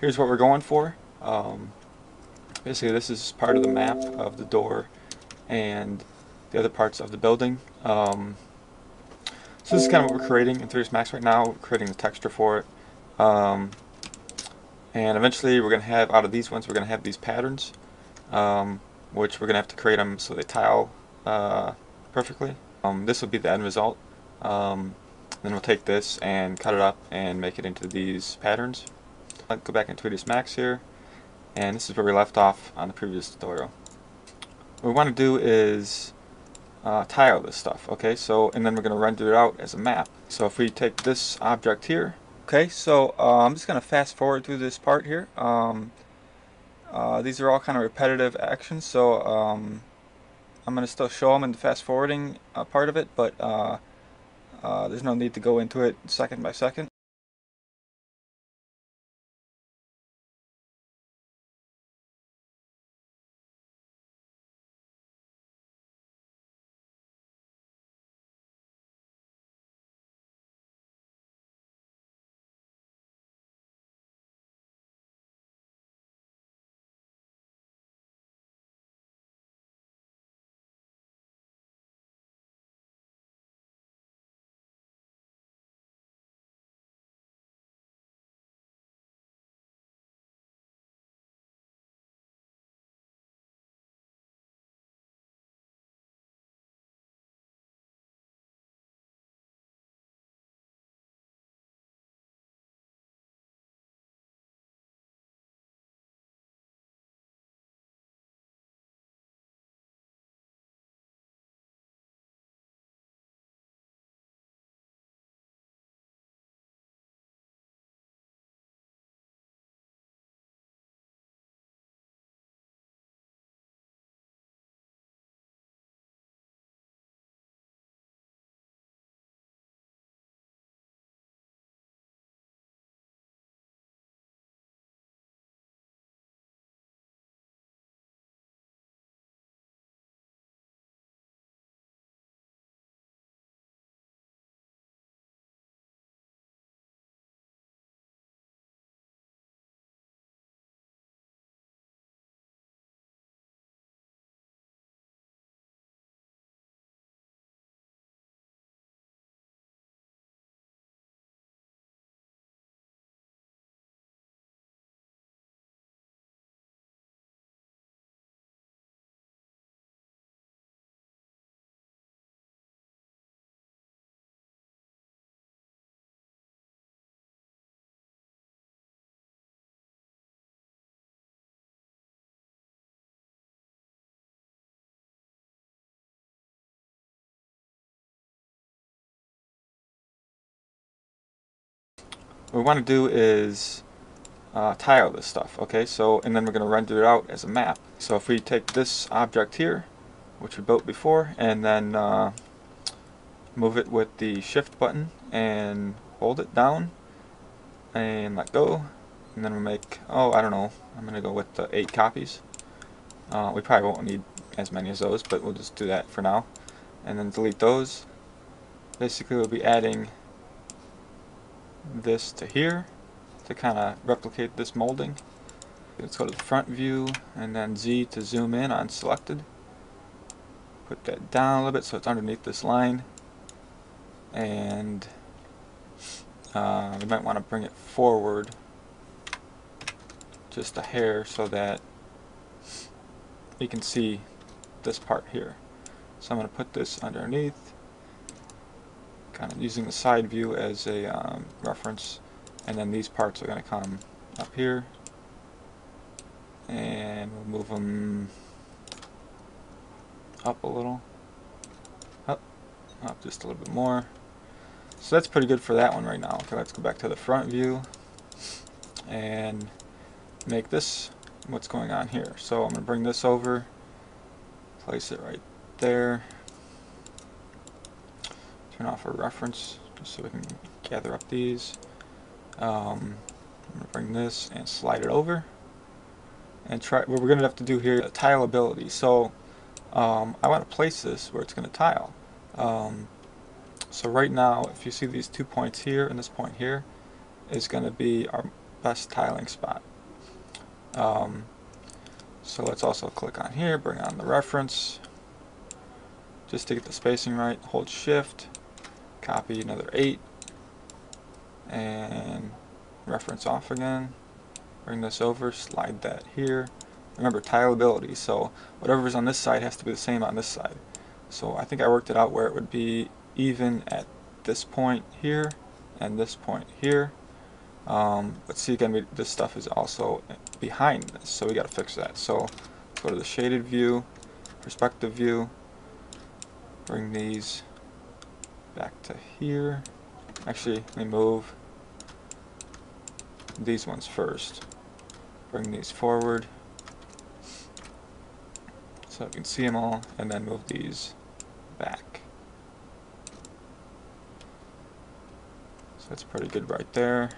here's what we're going for. Basically, this is part of the map of the door and the other parts of the building. So this is kind of what we're creating in 3ds Max right now. We're creating the texture for it. And eventually we're going to have, out of these ones, we're going to have these patterns, which we're going to have to create them so they tile perfectly. This will be the end result. Then we'll take this and cut it up and make it into these patterns. Let's go back into 3ds Max here, and this is where we left off on the previous tutorial. What we want to do is tile this stuff, okay? So, and then we're going to render it out as a map. So if we take this object here, okay, so I'm just going to fast forward through this part here. These are all kind of repetitive actions, so I'm going to still show them in the fast forwarding part of it, but there's no need to go into it second by second. What we want to do is tile this stuff, okay? So, and then we're going to render it out as a map. So if we take this object here, which we built before, and then move it with the shift button and hold it down and let go, and then we make, oh, I don't know, I'm going to go with 8 copies. We probably won't need as many as those, but we'll just do that for now, and then delete those. Basically, we'll be adding this to here to kind of replicate this molding. Let's go to the front view and then Z to zoom in on selected. Put that down a little bit so it's underneath this line, and we might want to bring it forward just a hair so that you can see this part here. So I'm going to put this underneath, kind of using the side view as a reference, and then these parts are going to come up here, and we'll move them up a little, up just a little bit more. So that's pretty good for that one right now. Okay, let's go back to the front view and make this what's going on here. So I'm going to bring this over, place it right there. Turn off our reference just so we can gather up these. I'm going to bring this and slide it over. And try, what we're going to have to do here is tileability. So I want to place this where it's going to tile. So right now, if you see these 2 points here and this point here, is going to be our best tiling spot. So let's also click on here, bring on the reference, just to get the spacing right, hold shift, copy another 8, and reference off again, bring this over, slide that here. Remember, tileability, so whatever's on this side has to be the same on this side. So I think I worked it out where it would be even at this point here and this point here. But see again, this stuff is also behind this, so we got to fix that. So let's go to the shaded view, perspective view, bring these back to here. Actually, let me move these ones first. Bring these forward so you can see them all, and then move these back. So that's pretty good right there.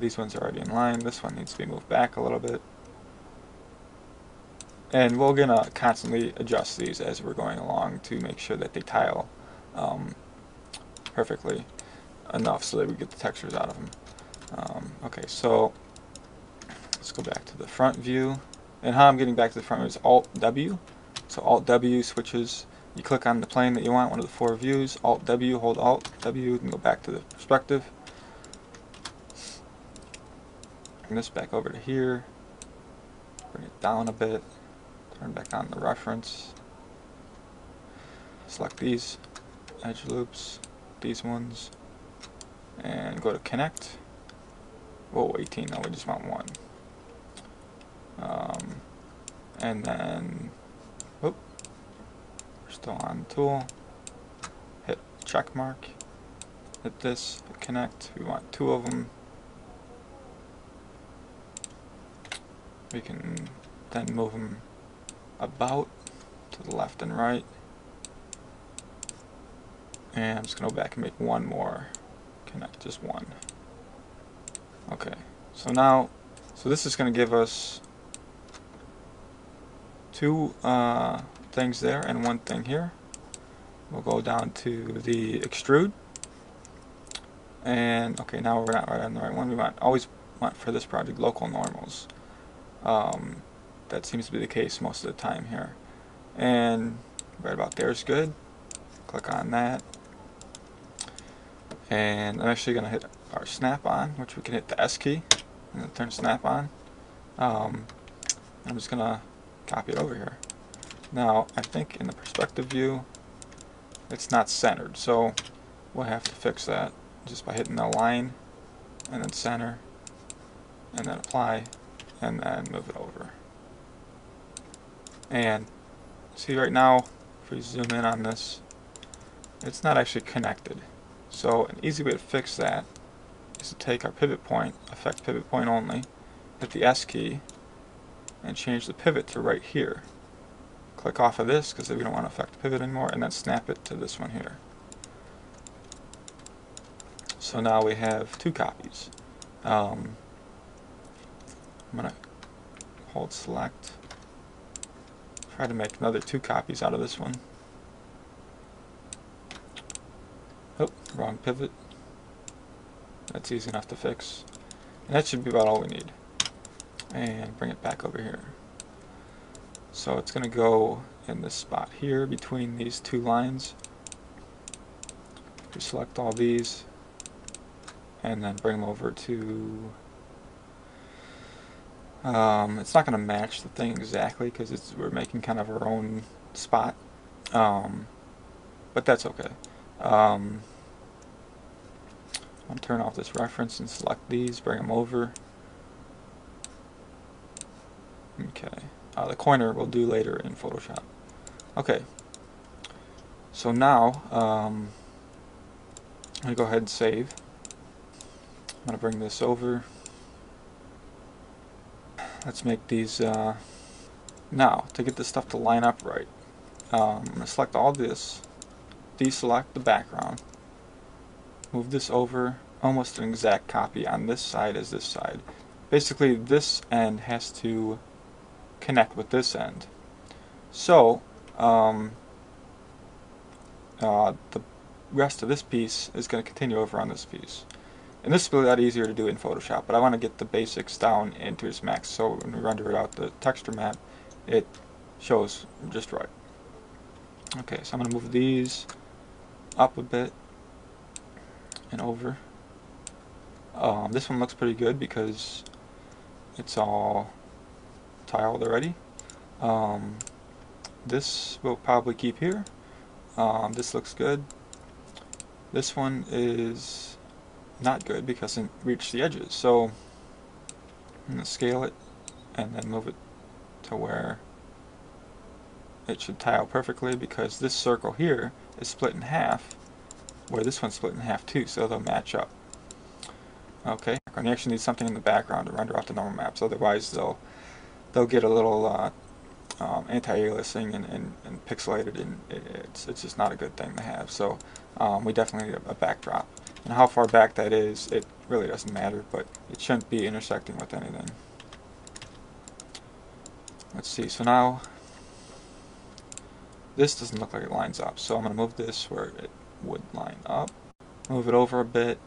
These ones are already in line. This one needs to be moved back a little bit. And we're going to constantly adjust these as we're going along to make sure that they tile perfectly enough so that we get the textures out of them. Okay, so let's go back to the front view. And how I'm getting back to the front view is Alt-W. So Alt-W switches. You click on the plane that you want, one of the four views. Alt-W, hold Alt-W, and go back to the perspective. Bring this back over to here, bring it down a bit, turn back on the reference, select these edge loops, these ones, and go to connect. Whoa, 18, no, we just want one. And then, whoop, we're still on tool, hit check mark, hit this, hit connect, we want two of them. We can then move them about to the left and right. And I'm just going to go back and make one more connect, just one. Okay, so now, so this is going to give us two things there and one thing here. We'll go down to the extrude. And okay, now we're not right on the right one. We want, always want for this project, local normals. That seems to be the case most of the time here, and right about there is good. Click on that, and I'm actually going to hit our snap on, which we can hit the S key and then turn snap on. I'm just going to copy it over here. Now I think in the perspective view it's not centered, so we'll have to fix that just by hitting the line and then center and then apply, and then move it over. And see right now, if we zoom in on this, it's not actually connected. So an easy way to fix that is to take our pivot point, affect pivot point only, hit the S key, and change the pivot to right here. Click off of this, because we don't want to affect the pivot anymore, and then snap it to this one here. So now we have two copies. I'm going to hold select, try to make another two copies out of this one. Oh, wrong pivot. That's easy enough to fix. And that should be about all we need. And bring it back over here. So it's going to go in this spot here between these two lines. We select all these and then bring them over to... it's not going to match the thing exactly because we're making kind of our own spot, but that's okay. I'm going to turn off this reference and select these, bring them over. Okay, the corner we'll do later in Photoshop. Okay, so now I'm going to go ahead and save. I'm going to bring this over. Let's make these, now, to get this stuff to line up right, I'm going to select all this, deselect the background, move this over, almost an exact copy on this side as this side. Basically, this end has to connect with this end. So, the rest of this piece is going to continue over on this piece. And this is really a lot easier to do in Photoshop, but I want to get the basics down in 3ds Max, so when we render out the texture map, it shows just right. Okay, so I'm going to move these up a bit and over. This one looks pretty good because it's all tiled already. This will probably keep here. This looks good. This one is not good because it reached the edges. So I'm going to scale it and then move it to where it should tile perfectly, because this circle here is split in half, where this one's split in half too, so they'll match up. Okay, and you actually need something in the background to render off the normal maps, otherwise they'll get a little anti-aliasing and pixelated, and it's just not a good thing to have. So we definitely need a backdrop, and how far back that is, it really doesn't matter, but it shouldn't be intersecting with anything. Let's see, so now this doesn't look like it lines up, so I'm going to move this where it would line up, move it over a bit,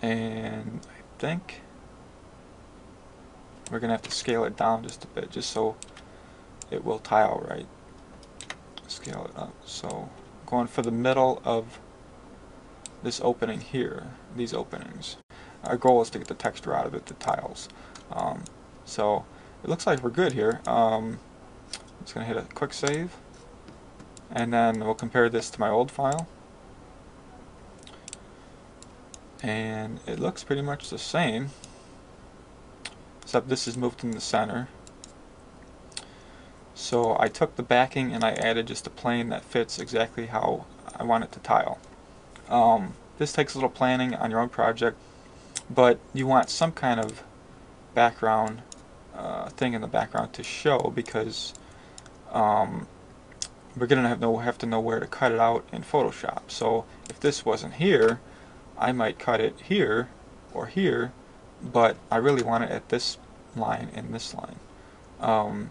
and I think we're going to have to scale it down just a bit, just so it will tile right. Scale it up, so going for the middle of this opening here, these openings. Our goal is to get the texture out of it, the tiles. So it looks like we're good here. I'm just going to hit a quick save, and then we'll compare this to my old file, and it looks pretty much the same, except this is moved in the center. So I took the backing and I added just a plane that fits exactly how I want it to tile. This takes a little planning on your own project, but you want some kind of background thing in the background to show, because we're going to have to know where to cut it out in Photoshop. So if this wasn't here, I might cut it here or here, but I really want it at this line and this line.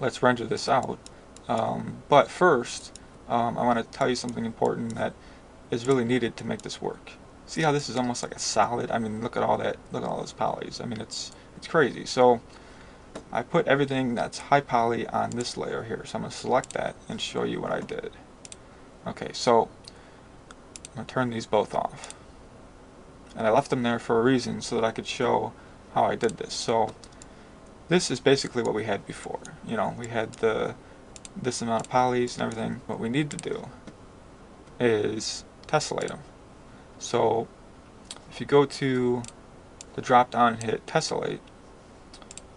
Let's render this out. But first, I want to tell you something important that is really needed to make this work. See how this is almost like a solid? I mean, look at all that. Look at all those polys. I mean, it's crazy. So I put everything that's high poly on this layer here. So I'm going to select that and show you what I did. Okay, so I'm going to turn these both off. And I left them there for a reason, so that I could show how I did this. So this is basically what we had before. You know, we had this amount of polys and everything. What we need to do is tessellate them. So if you go to the drop down and hit tessellate,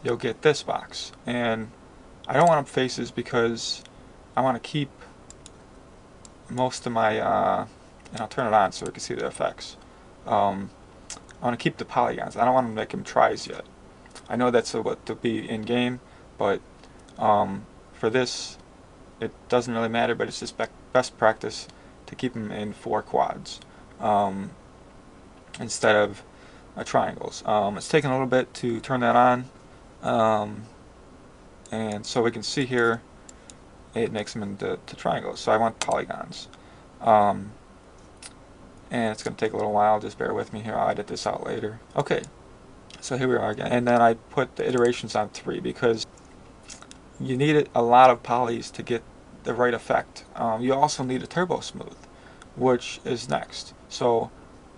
you'll get this box. And I don't want faces because I want to keep most of my and I'll turn it on so we can see the effects. I want to keep the polygons. I don't want to make them tries yet. I know that's what to be in game, but for this, it doesn't really matter. But it's just best practice to keep them in 4 quads instead of triangles. It's taken a little bit to turn that on, and so we can see here, it makes them into triangles. So I want polygons. And it's going to take a little while, just bear with me here, I'll edit this out later. Okay, so here we are again, and then I put the iterations on 3 because you need a lot of polys to get the right effect. You also need a turbo smooth, which is next. So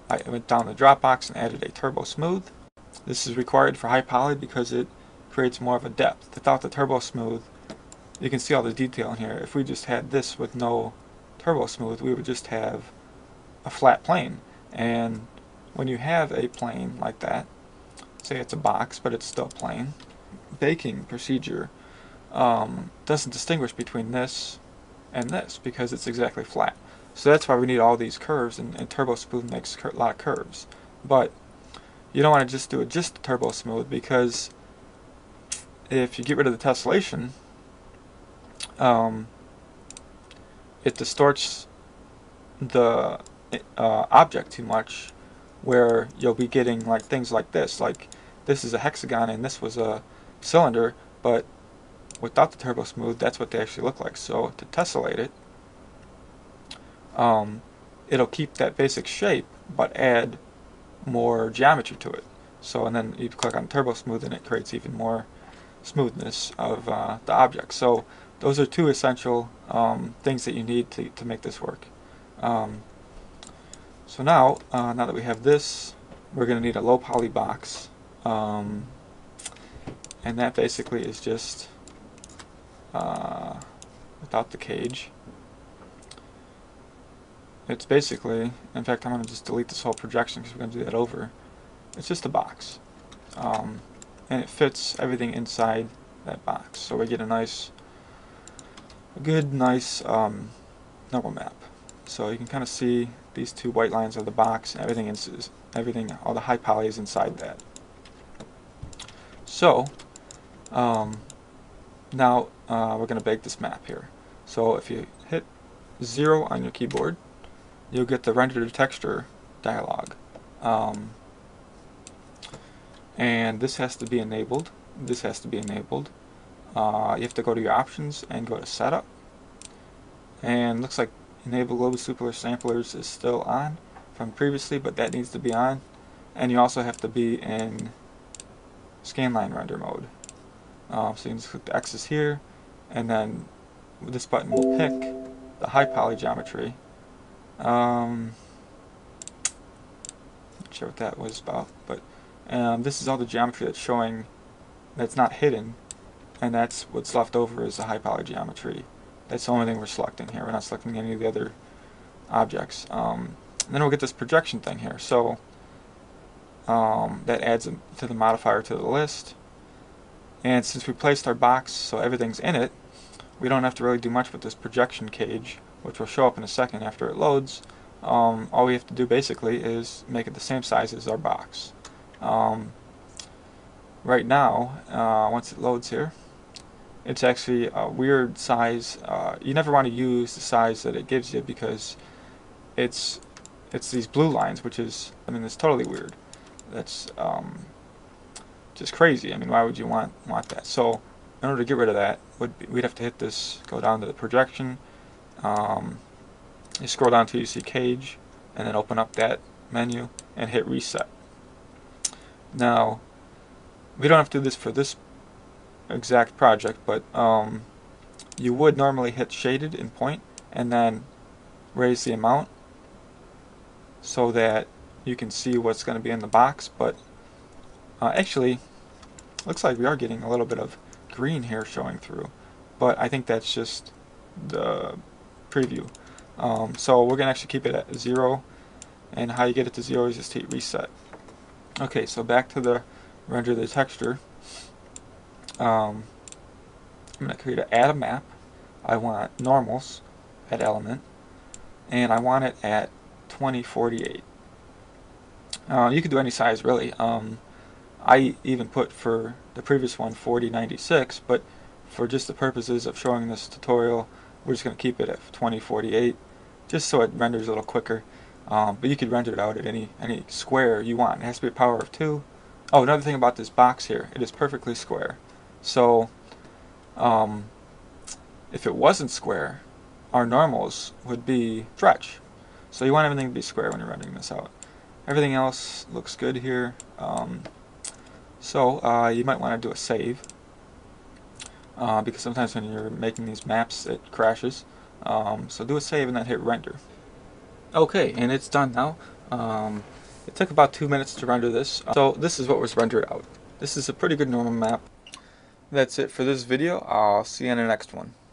I went down the drop box and added a turbo smooth. This is required for high poly because it creates more of a depth. Without the turbo smooth, you can see all the detail in here. If we just had this with no turbo smooth, we would just have a flat plane, and when you have a plane like that, say it's a box but it's still plane, baking procedure doesn't distinguish between this and this because it's exactly flat. So that's why we need all these curves, and turbo smooth makes a lot of curves, but you don't want to just do it just turbo smooth, because if you get rid of the tessellation, it distorts the object too much, where you'll be getting like things like this is a hexagon and this was a cylinder, but without the turbo smooth, that's what they actually look like. So to tessellate it, it'll keep that basic shape but add more geometry to it. So, and then you click on turbo smooth and it creates even more smoothness of the object. So those are two essential things that you need to make this work. So now, now that we have this, we're going to need a low poly box, and that basically is just without the cage. It's basically, in fact, I'm going to just delete this whole projection because we're going to do that over. It's just a box, and it fits everything inside that box. So we get a nice, nice normal map. So you can kind of see these two white lines of the box, and everything is all the high poly is inside that. So now we're going to bake this map here. So if you hit 0 on your keyboard, you'll get the render to texture dialog. And this has to be enabled. This has to be enabled. You have to go to your options and go to setup. And looks like enable global super samplers is still on from previously, but that needs to be on. And you also have to be in scanline render mode. So you can just click the X's here, and then with this button will pick the high poly geometry. Not sure what that was about, but this is all the geometry that's showing, that's not hidden, and that's what's left over is the high poly geometry. That's the only thing we're selecting here. We're not selecting any of the other objects. And then we'll get this projection thing here. So that adds to the modifier to the list. And since we placed our box so everything's in it, we don't have to really do much with this projection cage, which will show up in a second after it loads. All we have to do basically is make it the same size as our box. Right now, once it loads here, it's actually a weird size. You never want to use the size that it gives you because it's these blue lines, which is, I mean, it's totally weird. That's just crazy. I mean, why would you want that? So in order to get rid of that, we'd have to hit this, go down to the projection. You scroll down to you see cage, and then open up that menu and hit reset. Now, we don't have to do this for this exact project, but you would normally hit shaded and point, and then raise the amount so that you can see what's going to be in the box. But actually, looks like we are getting a little bit of green here showing through, but I think that's just the preview. So we're gonna actually keep it at 0, and how you get it to 0 is just hit reset. Okay, so back to the render the texture. I'm gonna create an add a map. I want normals at element, and I want it at 2048. You could do any size really. I even put for the previous one 4096, but for just the purposes of showing this tutorial, we're just going to keep it at 2048, just so it renders a little quicker. But you could render it out at any square you want. It has to be a power of 2. Oh, another thing about this box here, it is perfectly square. So if it wasn't square, our normals would be stretch. So you want everything to be square when you're rendering this out. Everything else looks good here. So you might want to do a save. Because sometimes when you're making these maps, it crashes. So do a save and then hit render. Okay, and it's done now. It took about 2 minutes to render this. So this is what was rendered out. This is a pretty good normal map. That's it for this video. I'll see you in the next one.